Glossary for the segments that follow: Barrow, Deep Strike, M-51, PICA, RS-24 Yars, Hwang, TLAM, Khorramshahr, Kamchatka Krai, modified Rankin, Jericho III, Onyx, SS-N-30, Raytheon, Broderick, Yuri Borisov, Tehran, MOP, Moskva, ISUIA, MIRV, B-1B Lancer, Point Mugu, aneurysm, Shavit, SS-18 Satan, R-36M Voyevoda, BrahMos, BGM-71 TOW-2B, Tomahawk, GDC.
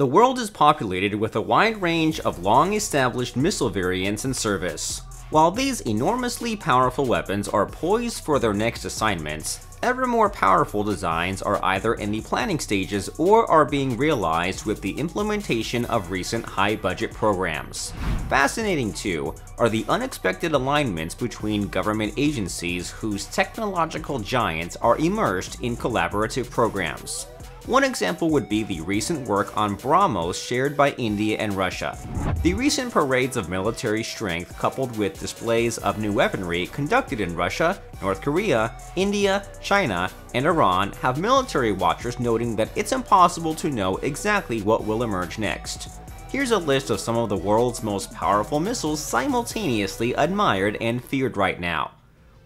The world is populated with a wide range of long-established missile variants in service. While these enormously powerful weapons are poised for their next assignments, ever more powerful designs are either in the planning stages or are being realized with the implementation of recent high-budget programs. Fascinating, too, are the unexpected alignments between government agencies whose technological giants are immersed in collaborative programs. One example would be the recent work on BrahMos shared by India and Russia. The recent parades of military strength coupled with displays of new weaponry conducted in Russia, North Korea, India, China, and Iran have military watchers noting that it's impossible to know exactly what will emerge next. Here's a list of some of the world's most powerful missiles simultaneously admired and feared right now.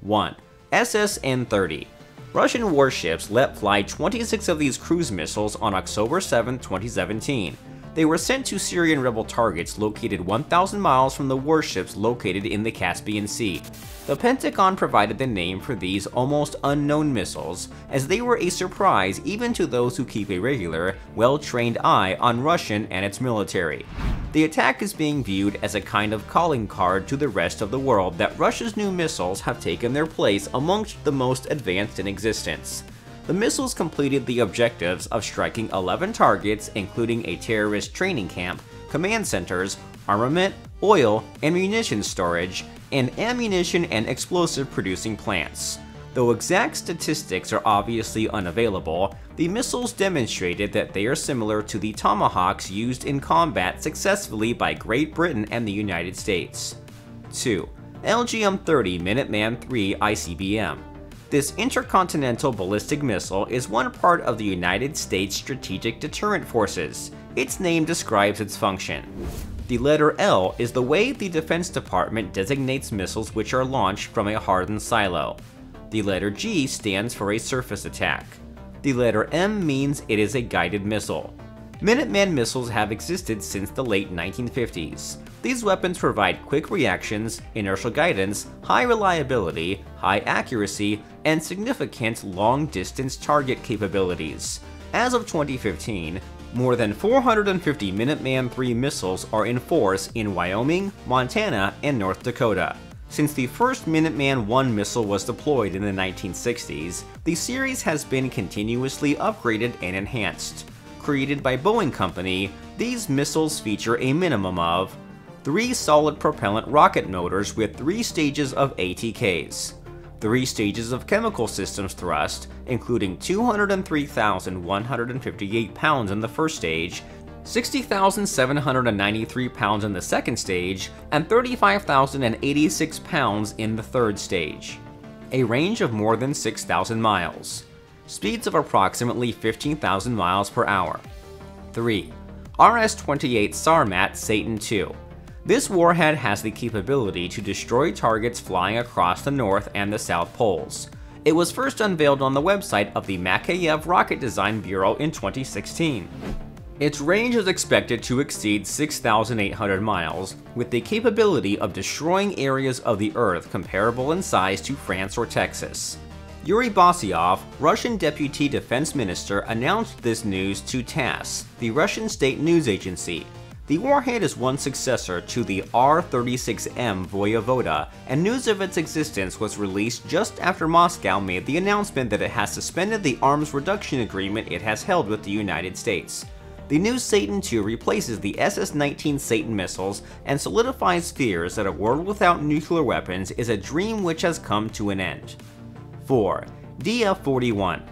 1. SS-N-30. Russian warships let fly 26 of these cruise missiles on October 7, 2017. They were sent to Syrian rebel targets located 1,000 miles from the warships located in the Caspian Sea. The Pentagon provided the name for these almost unknown missiles, as they were a surprise even to those who keep a regular, well-trained eye on Russian and its military. The attack is being viewed as a kind of calling card to the rest of the world that Russia's new missiles have taken their place amongst the most advanced in existence. The missiles completed the objectives of striking 11 targets, including a terrorist training camp, command centers, armament, oil and munitions storage, and ammunition and explosive-producing plants. Though exact statistics are obviously unavailable, the missiles demonstrated that they are similar to the Tomahawks used in combat successfully by Great Britain and the United States. 2. LGM-30 Minuteman III ICBM. This intercontinental ballistic missile is one part of the United States Strategic Deterrent Forces. Its name describes its function. The letter L is the way the Defense Department designates missiles which are launched from a hardened silo. The letter G stands for a surface attack. The letter M means it is a guided missile. Minuteman missiles have existed since the late 1950s. These weapons provide quick reactions, inertial guidance, high reliability, high accuracy, and significant long-distance target capabilities. As of 2015, more than 450 Minuteman III missiles are in force in Wyoming, Montana, and North Dakota. Since the first Minuteman I missile was deployed in the 1960s, the series has been continuously upgraded and enhanced. Created by Boeing Company, these missiles feature a minimum of 3 solid propellant rocket motors with 3 stages of ATKs, 3 stages of chemical systems thrust, including 203,158 pounds in the first stage, 60,793 pounds in the second stage, and 35,086 pounds in the third stage. A range of more than 6,000 miles. Speeds of approximately 15,000 miles per hour. 3. RS-28 Sarmat Satan II. This warhead has the capability to destroy targets flying across the North and the South Poles. It was first unveiled on the website of the Makayev Rocket Design Bureau in 2016. Its range is expected to exceed 6,800 miles, with the capability of destroying areas of the Earth comparable in size to France or Texas. Yuri Borisov, Russian Deputy Defense Minister, announced this news to TASS, the Russian state news agency. The warhead is one successor to the R-36M Voyevoda, and news of its existence was released just after Moscow made the announcement that it has suspended the arms reduction agreement it has held with the United States. The new Satan II replaces the SS-19 Satan missiles and solidifies fears that a world without nuclear weapons is a dream which has come to an end. 4. DF-41.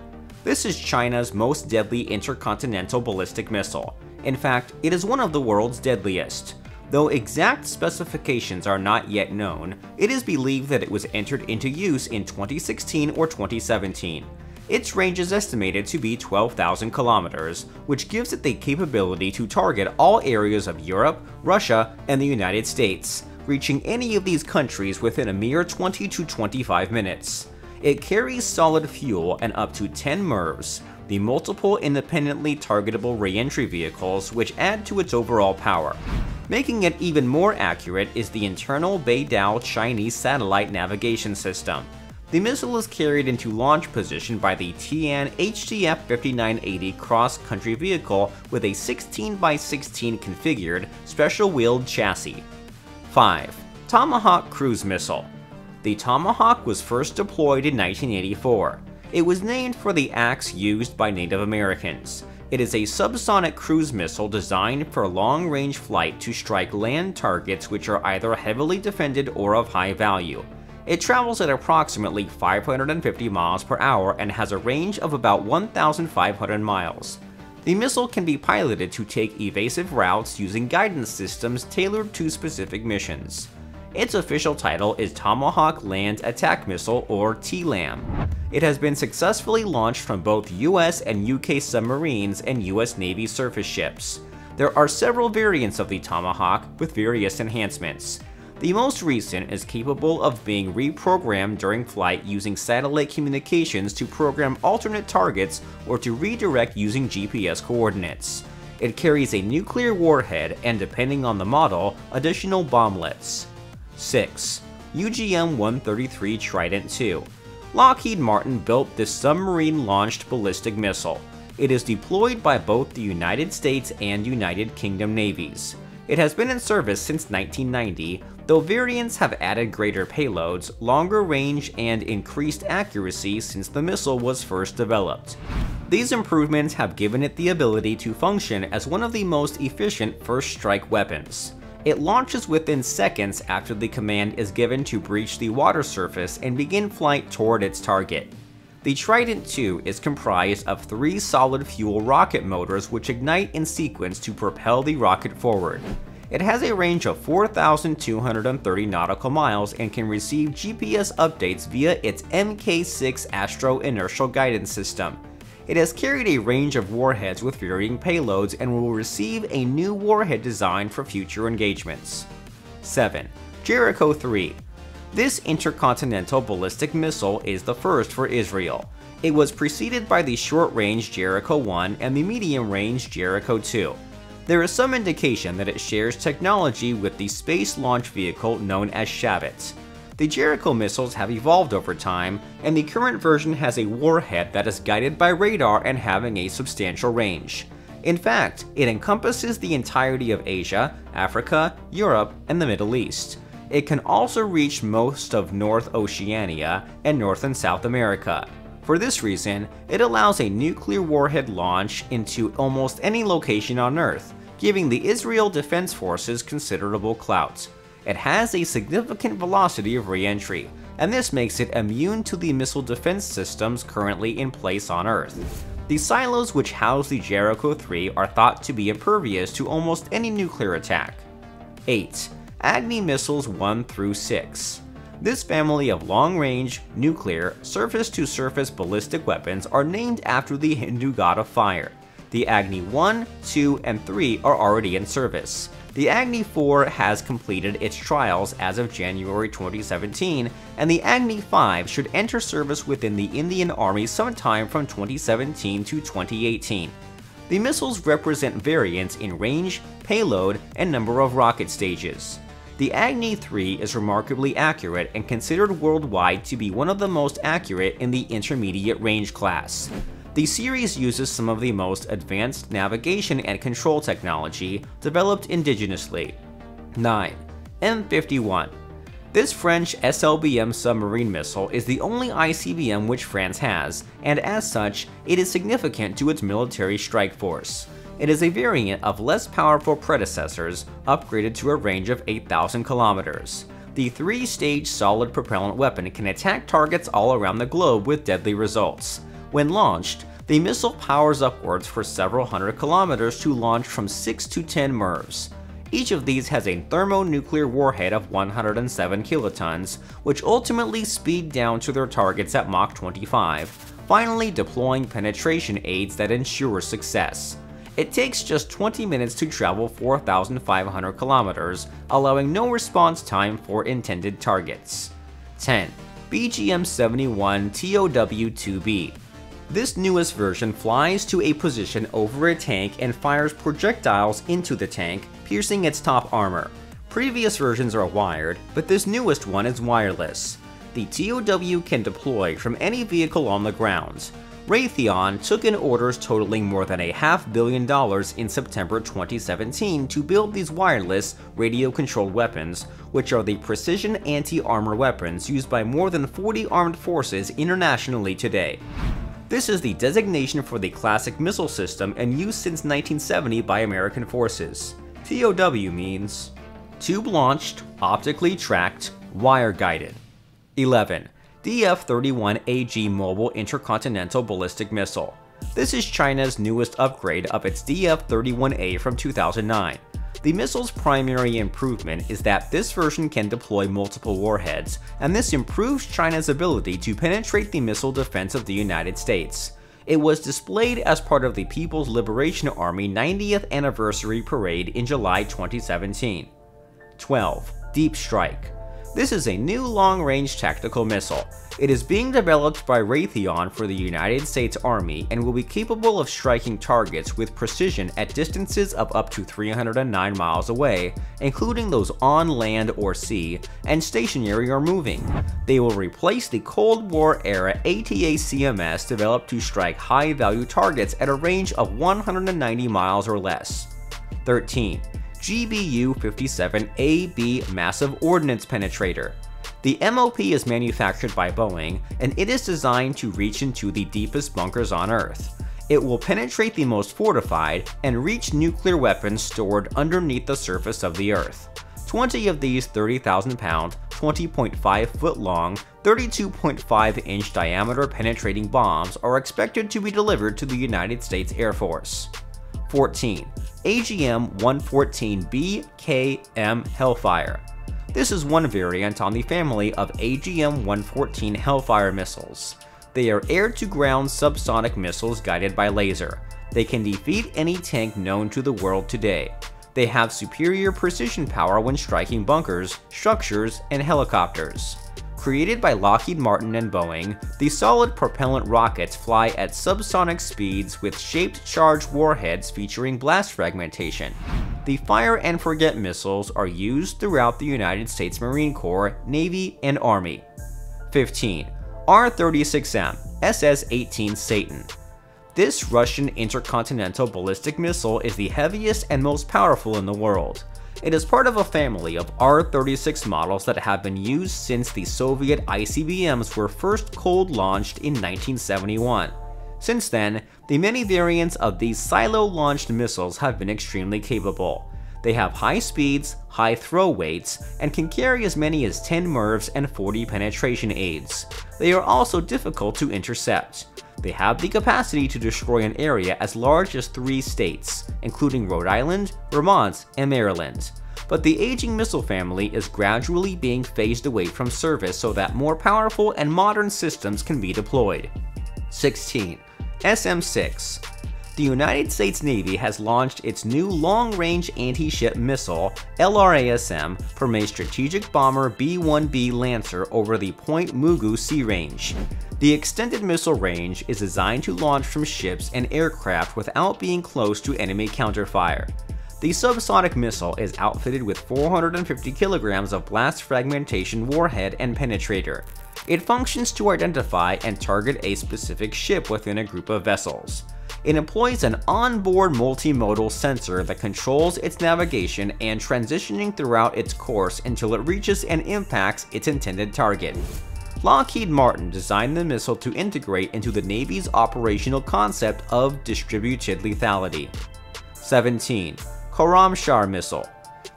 This is China's most deadly intercontinental ballistic missile. In fact, it is one of the world's deadliest. Though exact specifications are not yet known, it is believed that it was entered into use in 2016 or 2017. Its range is estimated to be 12,000 kilometers, which gives it the capability to target all areas of Europe, Russia, and the United States, reaching any of these countries within a mere 20 to 25 minutes. It carries solid fuel and up to 10 MIRVs, the multiple independently targetable re-entry vehicles, which add to its overall power. Making it even more accurate is the internal BeiDou Chinese satellite navigation system. The missile is carried into launch position by the TN HTF-5980 cross-country vehicle with a 16x16 configured special wheeled chassis. 5. Tomahawk Cruise Missile. The Tomahawk was first deployed in 1984. It was named for the axe used by Native Americans. It is a subsonic cruise missile designed for long-range flight to strike land targets which are either heavily defended or of high value. It travels at approximately 550 miles per hour and has a range of about 1,500 miles. The missile can be piloted to take evasive routes using guidance systems tailored to specific missions. Its official title is Tomahawk Land Attack Missile, or TLAM. It has been successfully launched from both US and UK submarines and US Navy surface ships. There are several variants of the Tomahawk with various enhancements. The most recent is capable of being reprogrammed during flight using satellite communications to program alternate targets or to redirect using GPS coordinates. It carries a nuclear warhead and, depending on the model, additional bomblets. 6. UGM-133 Trident II. Lockheed Martin built this submarine-launched ballistic missile. It is deployed by both the United States and United Kingdom navies. It has been in service since 1990, though variants have added greater payloads, longer range, and increased accuracy since the missile was first developed. These improvements have given it the ability to function as one of the most efficient first-strike weapons. It launches within seconds after the command is given to breach the water surface and begin flight toward its target. The Trident II is comprised of 3 solid-fuel rocket motors which ignite in sequence to propel the rocket forward. It has a range of 4,230 nautical miles and can receive GPS updates via its MK6 Astro Inertial Guidance System. It has carried a range of warheads with varying payloads and will receive a new warhead design for future engagements. 7. Jericho III. This intercontinental ballistic missile is the first for Israel. It was preceded by the short-range Jericho I and the medium-range Jericho II. There is some indication that it shares technology with the space launch vehicle known as Shavit. The Jericho missiles have evolved over time, and the current version has a warhead that is guided by radar and having a substantial range. In fact, it encompasses the entirety of Asia, Africa, Europe, and the Middle East. It can also reach most of North Oceania and North and South America. For this reason, it allows a nuclear warhead launch into almost any location on Earth, giving the Israel Defense Forces considerable clout. It has a significant velocity of re-entry, and this makes it immune to the missile defense systems currently in place on Earth. The silos which house the Jericho III are thought to be impervious to almost any nuclear attack. 8. Agni Missiles 1-6. This family of long-range, nuclear, surface-to-surface ballistic weapons are named after the Hindu god of fire. The Agni 1, 2, and 3 are already in service. The Agni IV has completed its trials as of January 2017, and the Agni V should enter service within the Indian Army sometime from 2017 to 2018. The missiles represent variants in range, payload, and number of rocket stages. The Agni III is remarkably accurate and considered worldwide to be one of the most accurate in the intermediate range class. The series uses some of the most advanced navigation and control technology developed indigenously. 9. M-51. This French SLBM submarine missile is the only ICBM which France has, and as such, it is significant to its military strike force. It is a variant of less powerful predecessors, upgraded to a range of 8,000 kilometers. The 3-stage solid propellant weapon can attack targets all around the globe with deadly results. When launched, the missile powers upwards for several hundred kilometers to launch from 6 to 10 MIRVs. Each of these has a thermonuclear warhead of 107 kilotons, which ultimately speed down to their targets at Mach 25, finally deploying penetration aids that ensure success. It takes just 20 minutes to travel 4,500 kilometers, allowing no response time for intended targets. 10. BGM-71 TOW-2B. This newest version flies to a position over a tank and fires projectiles into the tank, piercing its top armor. Previous versions are wired, but this newest one is wireless. the TOW can deploy from any vehicle on the ground. Raytheon took in orders totaling more than $500 million in September 2017 to build these wireless, radio-controlled weapons, which are the precision anti-armor weapons used by more than 40 armed forces internationally today. This is the designation for the classic missile system and used since 1970 by American forces. TOW means tube-launched, optically tracked, wire-guided. 11. DF-41AG Mobile Intercontinental Ballistic Missile. This is China's newest upgrade of its DF-31A from 2009. The missile's primary improvement is that this version can deploy multiple warheads, and this improves China's ability to penetrate the missile defense of the United States. It was displayed as part of the People's Liberation Army 90th Anniversary Parade in July 2017. 12. Deep Strike. This is a new long-range tactical missile. It is being developed by Raytheon for the United States Army and will be capable of striking targets with precision at distances of up to 309 miles away, including those on land or sea, and stationary or moving. They will replace the Cold War-era ATACMS developed to strike high-value targets at a range of 190 miles or less. 13. GBU-57AB Massive Ordnance Penetrator. The MOP is manufactured by Boeing, and it is designed to reach into the deepest bunkers on Earth. It will penetrate the most fortified and reach nuclear weapons stored underneath the surface of the Earth. 20 of these 30,000-pound, 20.5-foot-long, 32.5-inch diameter penetrating bombs are expected to be delivered to the United States Air Force. 14. AGM-114 BKM Hellfire. This is one variant on the family of AGM-114 Hellfire missiles. They are air-to-ground subsonic missiles guided by laser. They can defeat any tank known to the world today. They have superior precision power when striking bunkers, structures, and helicopters. Created by Lockheed Martin and Boeing, the solid propellant rockets fly at subsonic speeds with shaped charge warheads featuring blast fragmentation. The fire-and-forget missiles are used throughout the United States Marine Corps, Navy, and Army. 15. R-36M SS-18 Satan. This Russian intercontinental ballistic missile is the heaviest and most powerful in the world. It is part of a family of R-36 models that have been used since the Soviet ICBMs were first cold-launched in 1971. Since then, the many variants of these silo-launched missiles have been extremely capable. They have high speeds, high throw weights, and can carry as many as 10 MIRVs and 40 penetration aids. They are also difficult to intercept. They have the capacity to destroy an area as large as 3 states, including Rhode Island, Vermont, and Maryland. But the aging missile family is gradually being phased away from service so that more powerful and modern systems can be deployed. 16. SM-6. The United States Navy has launched its new long-range anti-ship missile, LRASM, from a strategic bomber B-1B Lancer over the Point Mugu Sea Range. The extended missile range is designed to launch from ships and aircraft without being close to enemy counterfire. The subsonic missile is outfitted with 450 kilograms of blast fragmentation warhead and penetrator. It functions to identify and target a specific ship within a group of vessels. It employs an onboard multimodal sensor that controls its navigation and transitioning throughout its course until it reaches and impacts its intended target. Lockheed Martin designed the missile to integrate into the Navy's operational concept of distributed lethality. 17. Khorramshahr Missile.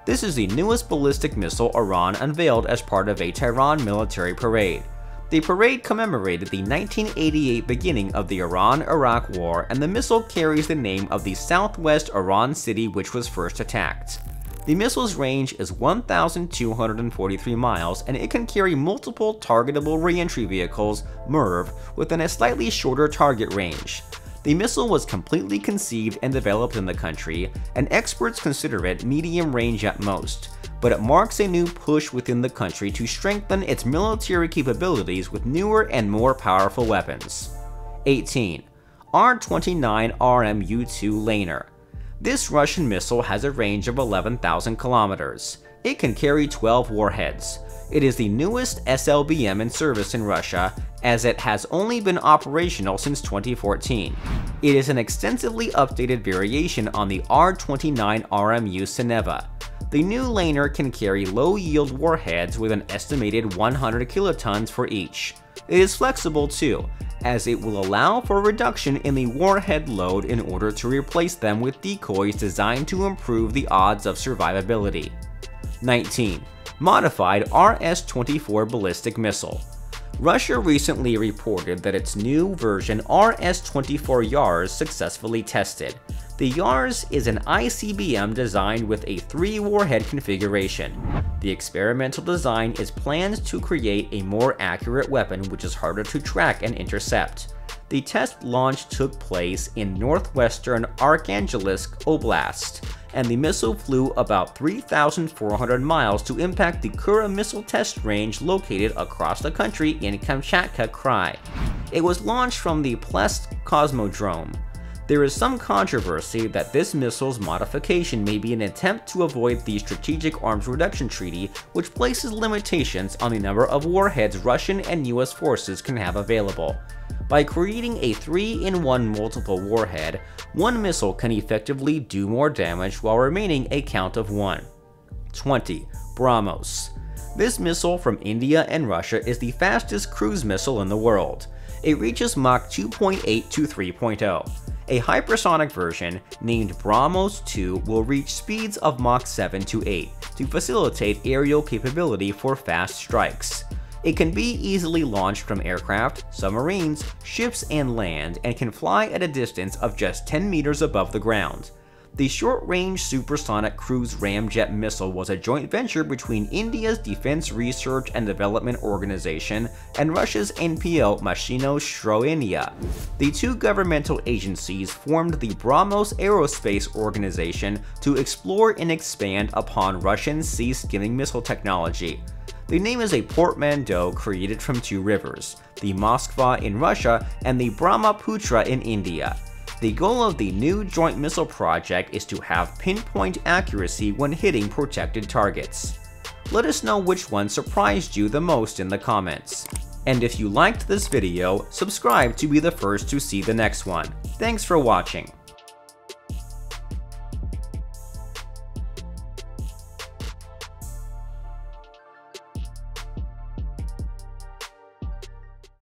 This is the newest ballistic missile Iran unveiled as part of a Tehran military parade. The parade commemorated the 1988 beginning of the Iran-Iraq War, and the missile carries the name of the southwest Iran city which was first attacked. The missile's range is 1,243 miles, and it can carry multiple targetable reentry vehicles, MIRV, within a slightly shorter target range. The missile was completely conceived and developed in the country, and experts consider it medium range at most, but it marks a new push within the country to strengthen its military capabilities with newer and more powerful weapons. 18. R-29RM U-2 Laner. This Russian missile has a range of 11,000 kilometers. It can carry 12 warheads. It is the newest SLBM in service in Russia, as it has only been operational since 2014. It is an extensively updated variation on the R-29 RMU Seneva. The new laner can carry low-yield warheads with an estimated 100 kilotons for each. It is flexible too, as it will allow for a reduction in the warhead load in order to replace them with decoys designed to improve the odds of survivability. 19. Modified RS-24 ballistic missile. Russia recently reported that its new version RS-24 Yars successfully tested. The Yars is an ICBM designed with a 3-warhead configuration. The experimental design is planned to create a more accurate weapon which is harder to track and intercept. The test launch took place in northwestern Arkhangelsk Oblast, and the missile flew about 3,400 miles to impact the Kura missile test range located across the country in Kamchatka Krai. It was launched from the Plesk Cosmodrome. There is some controversy that this missile's modification may be an attempt to avoid the Strategic Arms Reduction Treaty, which places limitations on the number of warheads Russian and US forces can have available. By creating a 3-in-1 multiple warhead, one missile can effectively do more damage while remaining a count of 1. 20. BrahMos. This missile from India and Russia is the fastest cruise missile in the world. It reaches Mach 2.8 to 3.0. A hypersonic version, named BrahMos 2, will reach speeds of Mach 7 to 8 to facilitate aerial capability for fast strikes. It can be easily launched from aircraft, submarines, ships, and land, and can fly at a distance of just 10 meters above the ground. The short-range supersonic cruise ramjet missile was a joint venture between India's Defense Research and Development Organization and Russia's NPO Mashyno-Shtroyenia. The two governmental agencies formed the BrahMos Aerospace Organization to explore and expand upon Russian sea-skimming missile technology. The name is a portmanteau created from two rivers, the Moskva in Russia and the Brahmaputra in India. The goal of the new joint missile project is to have pinpoint accuracy when hitting protected targets. Let us know which one surprised you the most in the comments. And if you liked this video, subscribe to be the first to see the next one. Thanks for watching.